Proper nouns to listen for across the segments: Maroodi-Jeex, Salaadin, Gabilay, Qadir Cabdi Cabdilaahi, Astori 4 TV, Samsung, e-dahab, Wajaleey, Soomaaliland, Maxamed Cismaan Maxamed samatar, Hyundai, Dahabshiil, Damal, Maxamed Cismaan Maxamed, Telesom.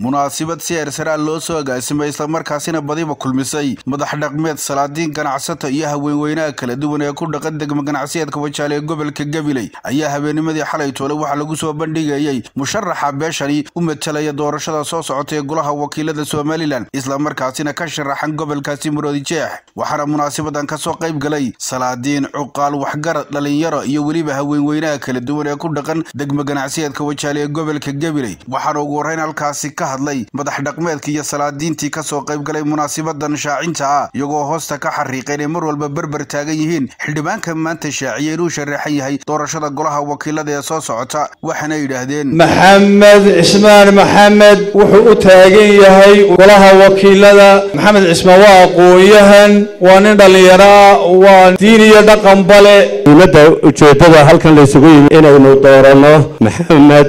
munaasibad si ersara loo soo agaasimay isla markaasina badiba kulmisay madax dhaqameed Salaadin ganacsato iyo haweenweynaha kala duwan ee ku dhaqan degmo ganacsiyeedka Wajaleey ee gobolka Gabilay ayaa habeennimadii xalay toole waxa lagu soo bandhigayay musharaxa beeshani u matalaya doorashada soo socota ee golaha wakiilada Soomaaliland isla markaasina ka sharaxan gobolkaasi Maroodi-Jeex waxana munaasabadan ka soo qayb galay Salaadin uqaal waxgarad dhalinyaro iyo waliba haweenweynaha kala duwan ee ku dhaqan degmo ganacsiyeedka Wajaleey ee gobolka Gabilay waxana ugu horeyn halkaasii hadlay madax dhaqameedka iyo Salaadiintii ka soo qayb galay munaasabadan shaacinta ah iyagoo hoosta ka xariiqay mar walba barbar taagan yihiin xildhibaanka maanta shaaciyay uu sharaxay yahay doorashada golaha wakiilada ee soo socota waxana yiraahdeen Maxamed Cismaan Maxamed wuxuu u taagan yahay golaha wakiilada Maxamed Cismaan waa qoyahan waa nin dhalinyaro waa diin iyo dhaqan bale dawladda ujeedada halkan la isugu yimid inaynu doorano Maxamed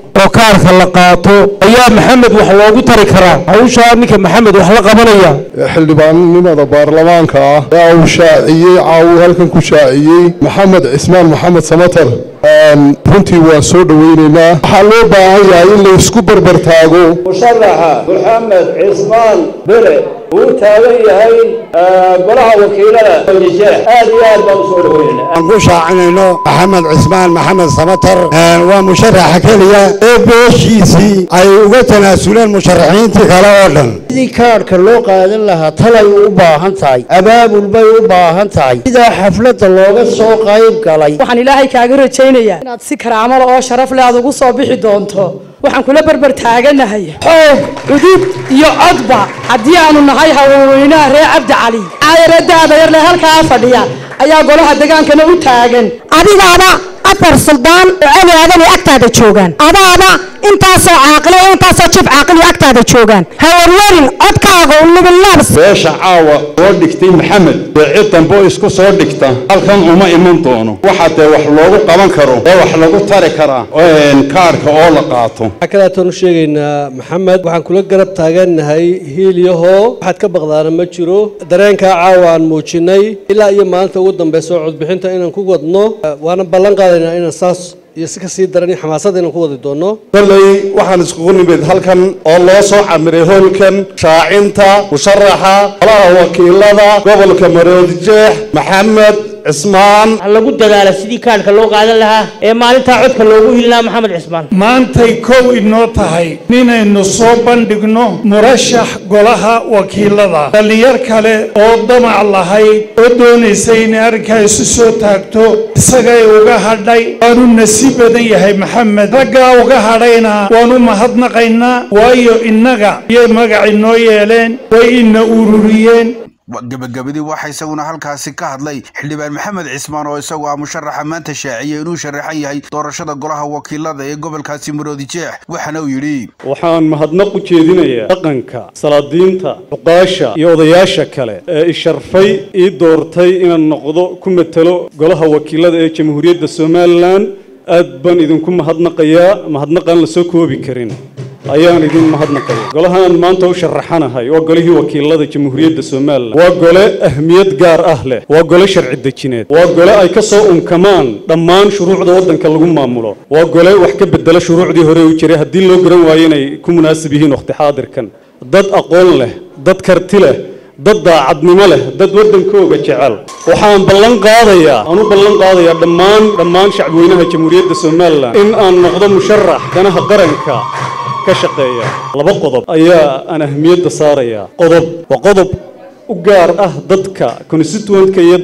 oo kaarka la qaato ayaa Maxamed wax loogu tari karaa hawsha ninka Maxamed wax la qabanaya xildhibaannimada baarlamaanka ayaa uu shaaciyay caawi halkan ku shaaciyay Maxamed Cismaan Maxamed samatar runtii waa soo dhaweynayna waxa loo baahan yahay in la isku barbar taago musharaxa Maxamed Cismaan bere uu taagan yahay golaha wakiilada Wajaleey aad iyo aad baan soo dhaweynayna aan ku shaacinayno Maxamed Cismaan Maxamed samatar waa musharaxa kaliya ee beeshiisii ay uga tanaasuleen musharaxiinta kale oo dhan sidii kaarka loo qaadan lahaa talay u baahan tahay abaabul bay u baahan tahay sida xafladda looga soo qayb galay waxaan ilaahay kaaga rajay inaad si karaamo oo sharaf leh aad ugu soo bixi doonto waxaan kula barbar taaganahay xoog udub iyo adba hadii aanu nahay haweenweynaha reer Cabdi Cali ayaradaada yar leh halka fadhiya ayaa golaha deegaankana u taagan adigaada afar suldaan oo adan agtaada joogan adaada intaas oo aqal ah intaas oo jif aqal ah agtaada joogan haweenweynin codkaaga u nugul laabs beesha caawa oo dhigtay Maxamed ciidan boo isku soo dhigta halkan uma iman doono waxa tahay wax loogu qaban karo ee wax lagu tari karaa een kaarka oo la qaato kala toon sheegaynaa Maxamed waxaan kula garab taaganahay hiiliyaho waxaad ka baqdaana ma jiro dareenka caawa aan muujinay ilaa iyo maanta ugu dambeysay cod bixinta inaan ku wadno waana ballan qaadayna inaan saas iyo si ka sii daran xamaasad inaan ku wadi doono balay waxaan isku nimid halkan oo loo soo camiray hoolkan shaacinta musharaxa golaha wakiilada gobolka Maroodi-Jeex Maxamed Cismaan lagu dadaala sidii kaarka loo qaadan lahaa ee maalinta codka loogu hilnaa Maxamed Cismaan maantay koow inoo tahay inaynu soo bandhigno murashax golaha wakiilada dhalinyar kale oo damac lahayd oo doonaysay inay arrinkaasi soo taagto isagay uga hadhay waanu nasiib badan yahay Maxamed raggaa uga hadhayna waanu mahadnaqaynaa waayo innaga iyo magac inoo yeeleen way ina ururiyeen gabagabadii waxa isaguna halkaasii ka hadlay xildhibaan Maxamed Cismaan oo isagu ah musharaxa maanta shaaciyay inuu sharaxan yahay doorashada golaha wakiilada ee gobolkaasi Maroodi-Jeex waxana uu yiri waxaan mahadnaq u jeedinayaa dhaqanka salaadiinta uqaasha iyo odayaasha kale ee isharfay ee doortay inaan noqdo ku matalo golaha wakiilada ee Jamhuuriyadda Soomaaliland aad baan idinku mahadnaqayaa mahadnaqan la soo koobi karin ayaan idin mahadnaqay golahan maanta u sharaxanahay oo golihii wakiilada Jamhuuriyadda Soomaaliland waa gole ahmiyad gaar ah leh waa gole sharci dejineed waa gole ay ka soo unkamaan dhammaan shuruucda wadanka lagu maamulo waa gole wax ka bedela shuruucdii hore u jiray hadii loo garan waayo inay ku munaasib yihiin waqti xaadirkan dad aqoon leh dad karti leh dad daacadnimo leh dad wadankooda jecel waxaan ballan qaadayaa dhammaan shacabweynaha Jamhuuriyadda Soomaaliland in aan noqdo musharax ganaha qaranka ka shaqeeya laba qodob ayaa aan ahmiyad saaraya qodob wa qodob u gaar ah dadka constituentka iyo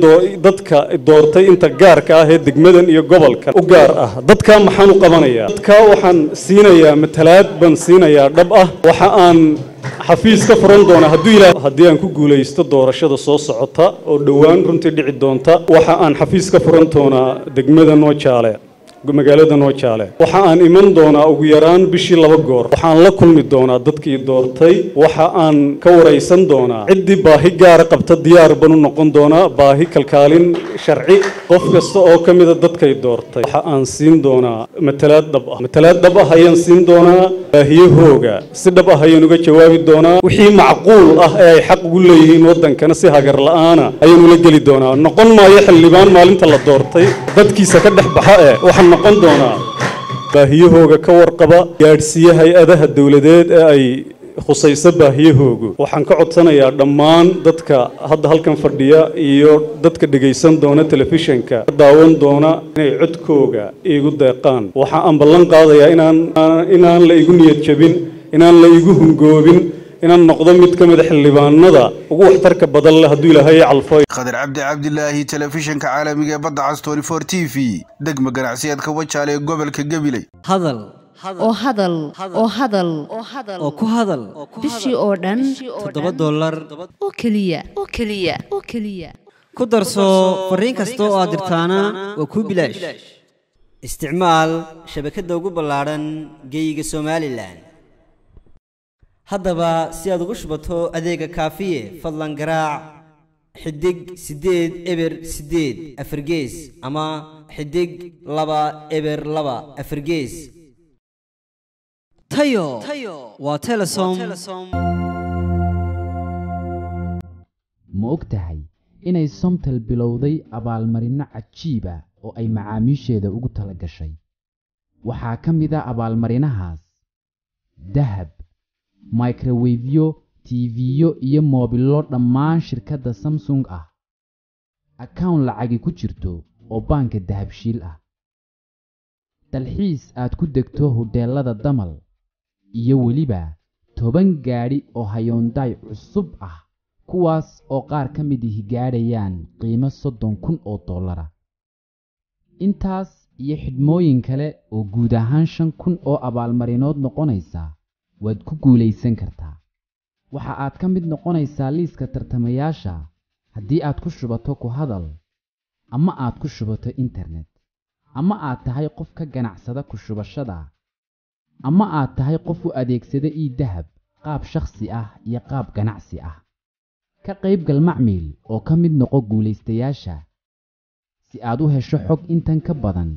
dadka doortay inta gaarka ah ee degmadan iyo gobolka u gaar ah dadka maxaan u qabanaya dadka waxaan siinayaa matalaad ban siinayaa dhab ah waxa aan xafiiska furan doona haddii aan ku guuleysto doorashada soo socota oo dhawaan runtii dhici doonta waxa aan xafiiska furan doona degmadan oo jaale magaalada noo jaale waxa aan iman doonaa ugu yaraan bishii laba goor waxaan la kulmi doonaa dadkii doortay waxa aan ka wareysan doonaa cidii baahi gaar qabta diyaar banu noqon doonaa baahi kalkaalin sharci qof kasta oo kamid dadkay doortay waxa aan siin doonaa matalaad dab ah ayaan siin doonaa baahiyahooga si dab ah ayaan uga jawaabi doonaa wixii macquul ah ee ay xaq u leeyihiin wadankana si hagar la'aan ah ayaan la geli doonaa noqon maayo xildhibaan maalinta la doortay dadkiisa ka dhaxbaxa waxaan noqon doonaa baahiyahooga ka warqaba gaarsiiyaha hay'adaha dawladeed ee ay khusayso baahiyahoogu waxaan ka codsanayaa dhammaan dadka hadda halkan fadhiya iyo dadka dhageysan doona telefishinka daawan doona inay codkooga igu deeqaan waxa aan ballan qaadayaa inaan la igu niyad jabin inaan la igu hungoobin inaan noqdo mid ka mid xildhibaanada ugu waxtarka badan leh hadii Ilaahay calfay Qadir Cabdi Cabdilaahi telefishinka caalamiga badda Astori 4 TV degmo ganacsiyeedka Wajaleey gobolka Gabilay hadal oo ku hadal bishii oo dhan $7 oo kaliya ku darso fariin kasta oo aad dirtaana waa ku bilaash isticmaal shabakada ugu ballaaran geeyiga Soomaaliland haddaba si aad ugu shubato adeega kaafiye fadlan garaac xidig 8 eber 8 afargees ama xidig 2 eber 2 afargees tayo waa telesom moogtahay inay somtal bilowday abaalmarino cajiiba oo ay macaamiisheeda ugu tala gashay waxaa ka mid ah abaalmarinahaas dahab microwaveo tv-yo iyo moobilo dhammaan shirkadda Samsung ah account lacagi ku jirto oo baanka Dahabshiil ah dalxiis aad ku degto hoteelada Damal iyo waliba 10 gaari oo Hyundai cusub ah kuwaas oo qaar ka mid ah gaarayaan qiimo $7,000 intaas iyo xidmooyin kale oo guud ahaan 5,000 oo abaalmarinood noqonaysa waad ku guuleysan kartaa waxa aad ka mid noqonaysaa liiska tartamayaasha haddii aad ku shubato ku hadal ama aad ku shubato internet ama aad tahay qof ka ganacsada ku shubashada ama aad tahay qof u adeegsada e-dahab qaab shakhsi ah iyo qaab ganacsi ah ka qayb gal macmiil oo ka mid noqo guuleystayaasha si aad u hesho xog intan ka badan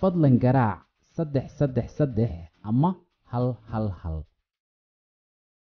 fadlan garaac 333 ama 111